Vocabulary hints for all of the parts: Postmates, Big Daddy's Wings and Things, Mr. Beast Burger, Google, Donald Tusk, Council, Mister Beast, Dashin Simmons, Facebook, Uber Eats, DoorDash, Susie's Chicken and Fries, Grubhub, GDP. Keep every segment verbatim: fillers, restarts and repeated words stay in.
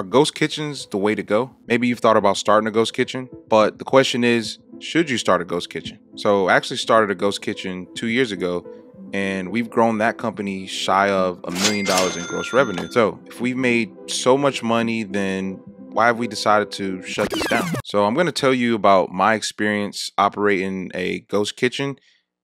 Are ghost kitchens the way to go? Maybe you've thought about starting a ghost kitchen, but the question is, should you start a ghost kitchen? So I actually started a ghost kitchen two years ago, and we've grown that company shy of a million dollars in gross revenue. So if we've made so much money, then why have we decided to shut this down? So I'm gonna tell you about my experience operating a ghost kitchen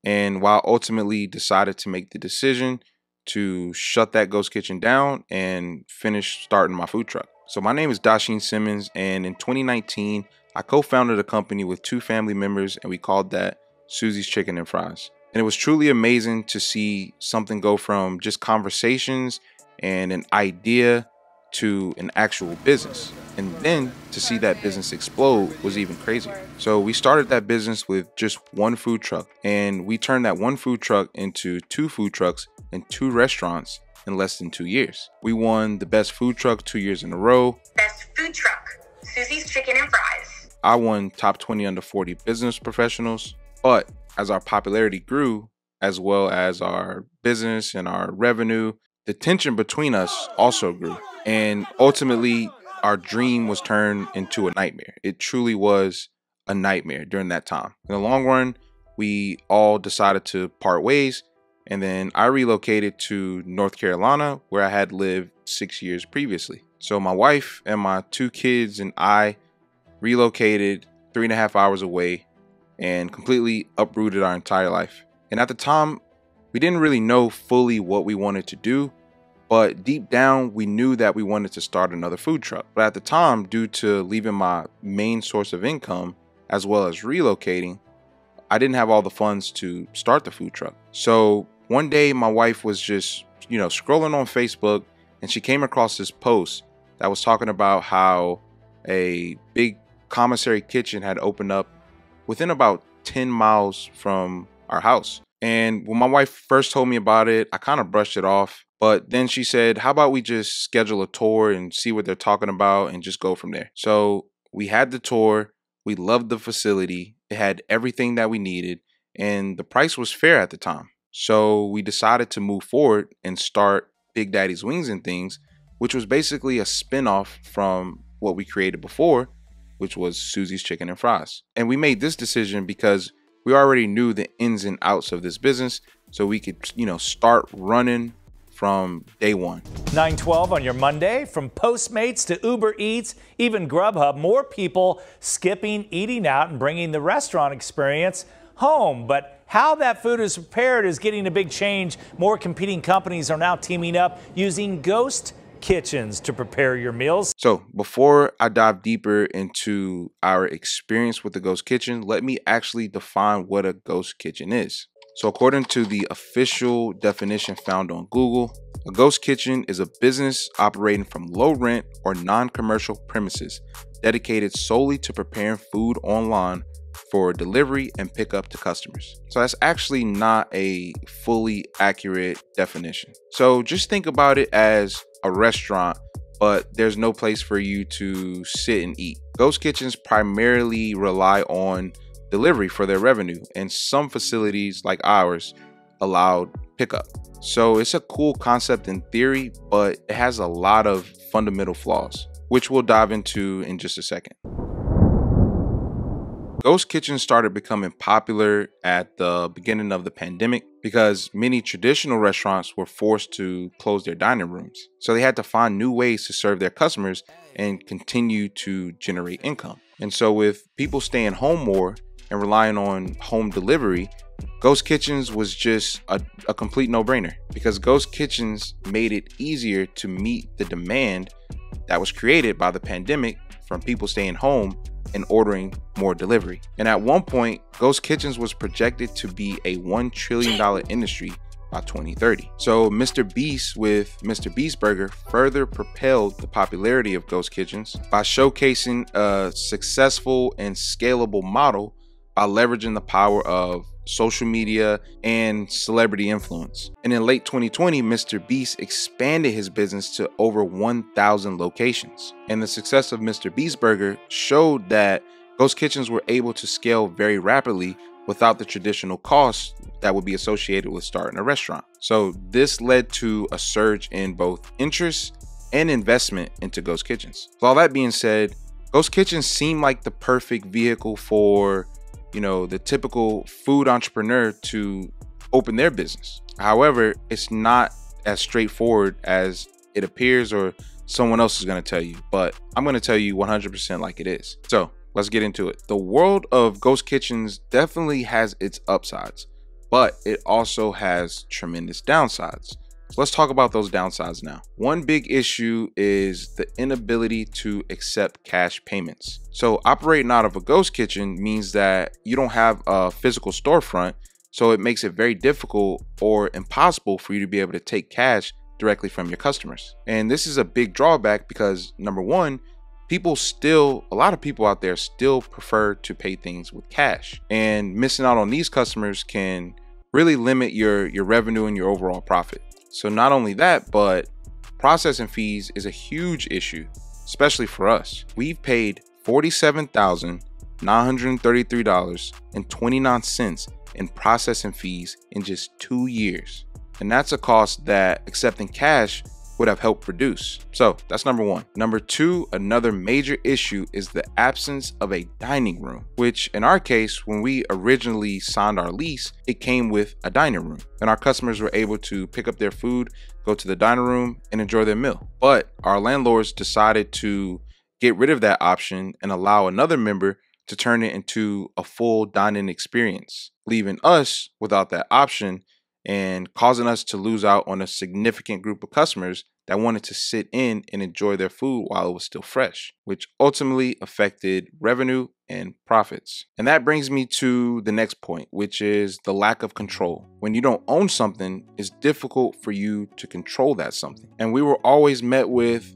and why I ultimately decided to make the decision to shut that ghost kitchen down and finish starting my food truck. So my name is Dashin Simmons, and in twenty nineteen, I co-founded a company with two family members, and we called that Susie's Chicken and Fries. And it was truly amazing to see something go from just conversations and an idea to an actual business. And then to see that business explode was even crazier. So we started that business with just one food truck, and we turned that one food truck into two food trucks and two restaurants in less than two years. We won the best food truck two years in a row. Best food truck, Susie's Chicken and Fries. I won top twenty under forty business professionals. But as our popularity grew, as well as our business and our revenue, the tension between us also grew. And ultimately, our dream was turned into a nightmare. It truly was a nightmare during that time. In the long run, we all decided to part ways. And then I relocated to North Carolina, where I had lived six years previously. So my wife and my two kids and I relocated three and a half hours away and completely uprooted our entire life. And at the time, we didn't really know fully what we wanted to do, but deep down, we knew that we wanted to start another food truck. But at the time, due to leaving my main source of income, as well as relocating, I didn't have all the funds to start the food truck. So one day my wife was just, you know, scrolling on Facebook, and she came across this post that was talking about how a big commissary kitchen had opened up within about ten miles from our house. And when my wife first told me about it, I kind of brushed it off. But then she said, how about we just schedule a tour and see what they're talking about and just go from there? So we had the tour. We loved the facility. It had everything that we needed, and the price was fair at the time. So we decided to move forward and start Big Daddy's Wings and Things, which was basically a spinoff from what we created before, which was Susie's Chicken and Fries. And we made this decision because we already knew the ins and outs of this business, so we could, you know, start running from day one. nine twelve on your Monday, from Postmates to Uber Eats, even Grubhub, more people skipping eating out and bringing the restaurant experience home. But how that food is prepared is getting a big change. More competing companies are now teaming up using ghost kitchens to prepare your meals. So before I dive deeper into our experience with the ghost kitchen, let me actually define what a ghost kitchen is. So according to the official definition found on Google, a ghost kitchen is a business operating from low rent or non-commercial premises dedicated solely to preparing food online for delivery and pickup to customers. So that's actually not a fully accurate definition. So just think about it as a restaurant, but there's no place for you to sit and eat. Ghost kitchens primarily rely on delivery for their revenue, and some facilities like ours allowed pickup. So it's a cool concept in theory, but it has a lot of fundamental flaws, which we'll dive into in just a second. Ghost kitchens started becoming popular at the beginning of the pandemic because many traditional restaurants were forced to close their dining rooms. So they had to find new ways to serve their customers and continue to generate income. And so with people staying home more and relying on home delivery, ghost kitchens was just a, a complete no-brainer, because ghost kitchens made it easier to meet the demand that was created by the pandemic from people staying home and ordering more delivery. And at one point, ghost kitchens was projected to be a one trillion dollar industry by twenty thirty. So Mister Beast with Mister Beast Burger further propelled the popularity of ghost kitchens by showcasing a successful and scalable model by leveraging the power of social media and celebrity influence. And in late twenty twenty, Mister Beast expanded his business to over one thousand locations. And the success of Mister Beast Burger showed that ghost kitchens were able to scale very rapidly without the traditional costs that would be associated with starting a restaurant. So this led to a surge in both interest and investment into ghost kitchens. With all that being said, ghost kitchens seem like the perfect vehicle for, you know, the typical food entrepreneur to open their business. However, it's not as straightforward as it appears or someone else is going to tell you, but I'm going to tell you one hundred percent like it is. So let's get into it. The world of ghost kitchens definitely has its upsides, but it also has tremendous downsides. So let's talk about those downsides now. One big issue is the inability to accept cash payments. So operating out of a ghost kitchen means that you don't have a physical storefront, so it makes it very difficult or impossible for you to be able to take cash directly from your customers. And this is a big drawback because, number one, people still, a lot of people out there still prefer to pay things with cash, and missing out on these customers can really limit your, your revenue and your overall profit. So not only that, but processing fees is a huge issue, especially for us. We've paid forty-seven thousand nine hundred thirty-three dollars and twenty-nine cents in processing fees in just two years. And that's a cost that accepting cash would have helped reduce. So that's number one. Number two, another major issue is the absence of a dining room, which in our case, when we originally signed our lease, it came with a dining room and our customers were able to pick up their food, go to the dining room and enjoy their meal. But our landlords decided to get rid of that option and allow another member to turn it into a full dine-in experience, leaving us without that option and causing us to lose out on a significant group of customers that wanted to sit in and enjoy their food while it was still fresh, which ultimately affected revenue and profits. And that brings me to the next point, which is the lack of control. When you don't own something, it's difficult for you to control that something. And we were always met with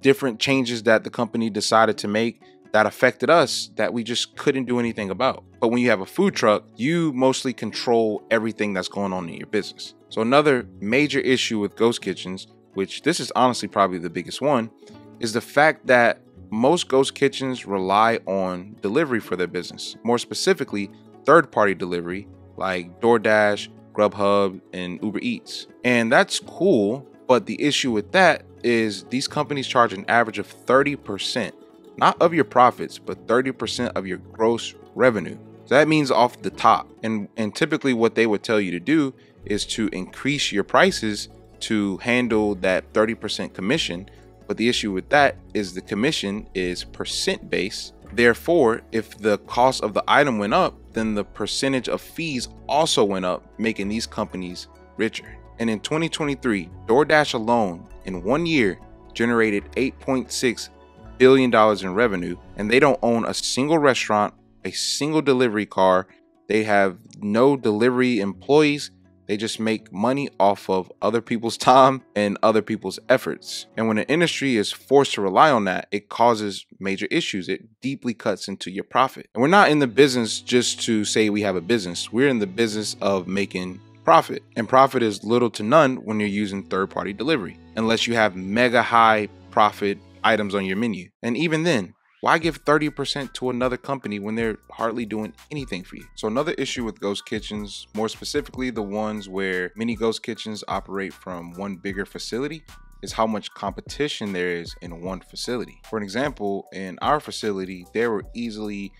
different changes that the company decided to make that affected us that we just couldn't do anything about. But when you have a food truck, you mostly control everything that's going on in your business. So another major issue with ghost kitchens, which this is honestly probably the biggest one, is the fact that most ghost kitchens rely on delivery for their business. More specifically, third-party delivery like DoorDash, Grubhub, and Uber Eats. And that's cool, but the issue with that is these companies charge an average of thirty percent. Not of your profits, but thirty percent of your gross revenue. So that means off the top. And, and typically what they would tell you to do is to increase your prices to handle that thirty percent commission. But the issue with that is the commission is percent based. Therefore, if the cost of the item went up, then the percentage of fees also went up, making these companies richer. And in twenty twenty-three, DoorDash alone in one year generated eight point six billion dollars in revenue, and they don't own a single restaurant, a single delivery car. They have no delivery employees. They just make money off of other people's time and other people's efforts. And when an industry is forced to rely on that, it causes major issues. It deeply cuts into your profit. And we're not in the business just to say we have a business. We're in the business of making profit, and profit is little to none when you're using third-party delivery, unless you have mega high profit items on your menu. And even then, why give thirty percent to another company when they're hardly doing anything for you? So another issue with ghost kitchens, more specifically the ones where many ghost kitchens operate from one bigger facility, is how much competition there is in one facility. For an example, in our facility, there were easily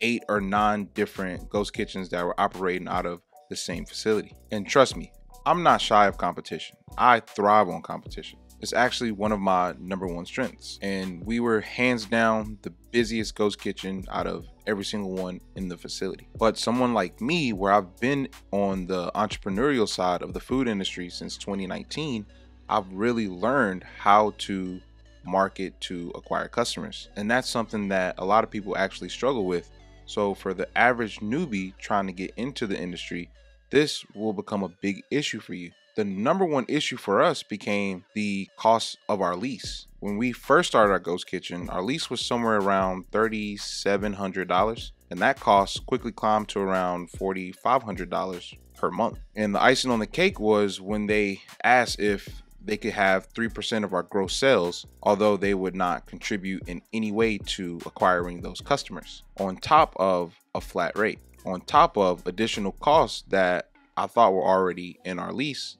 eight or nine different ghost kitchens that were operating out of the same facility. And trust me, I'm not shy of competition. I thrive on competition. It's actually one of my number one strengths. And we were hands down the busiest ghost kitchen out of every single one in the facility. But someone like me, where I've been on the entrepreneurial side of the food industry since twenty nineteen, I've really learned how to market to acquire customers. And that's something that a lot of people actually struggle with. So for the average newbie trying to get into the industry, this will become a big issue for you. The number one issue for us became the cost of our lease. When we first started our ghost kitchen, our lease was somewhere around thirty-seven hundred dollars, and that cost quickly climbed to around forty-five hundred dollars per month. And the icing on the cake was when they asked if they could have three percent of our gross sales, although they would not contribute in any way to acquiring those customers, on top of a flat rate, on top of additional costs that I thought were already in our lease,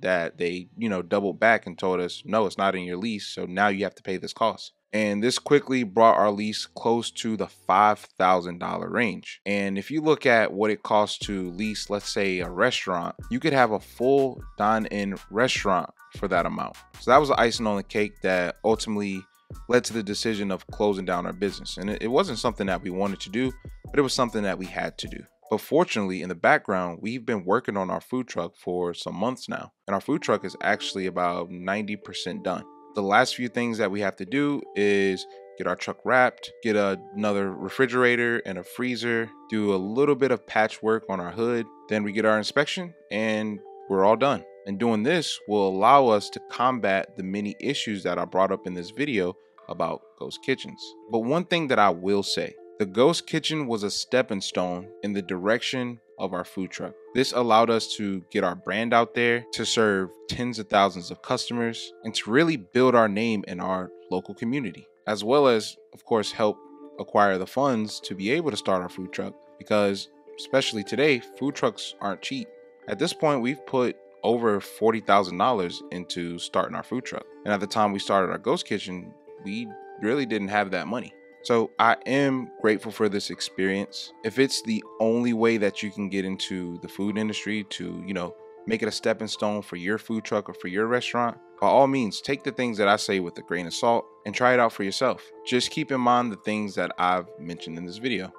that they, you know, doubled back and told us, no, it's not in your lease. So now you have to pay this cost. And this quickly brought our lease close to the five thousand dollar range. And if you look at what it costs to lease, let's say a restaurant, you could have a full dine-in restaurant for that amount. So that was the icing on the cake that ultimately led to the decision of closing down our business. And it wasn't something that we wanted to do, but it was something that we had to do. But fortunately, in the background, we've been working on our food truck for some months now. And our food truck is actually about ninety percent done. The last few things that we have to do is get our truck wrapped, get a, another refrigerator and a freezer, do a little bit of patchwork on our hood. Then we get our inspection and we're all done. And doing this will allow us to combat the many issues that I brought up in this video about ghost kitchens. But one thing that I will say, the ghost kitchen was a stepping stone in the direction of our food truck. This allowed us to get our brand out there, to serve tens of thousands of customers, and to really build our name in our local community, as well as, of course, help acquire the funds to be able to start our food truck, because especially today, food trucks aren't cheap. At this point, we've put over forty thousand dollars into starting our food truck. And at the time we started our ghost kitchen, we really didn't have that money. So I am grateful for this experience. If it's the only way that you can get into the food industry to, you know, make it a stepping stone for your food truck or for your restaurant, by all means, take the things that I say with a grain of salt and try it out for yourself. Just keep in mind the things that I've mentioned in this video.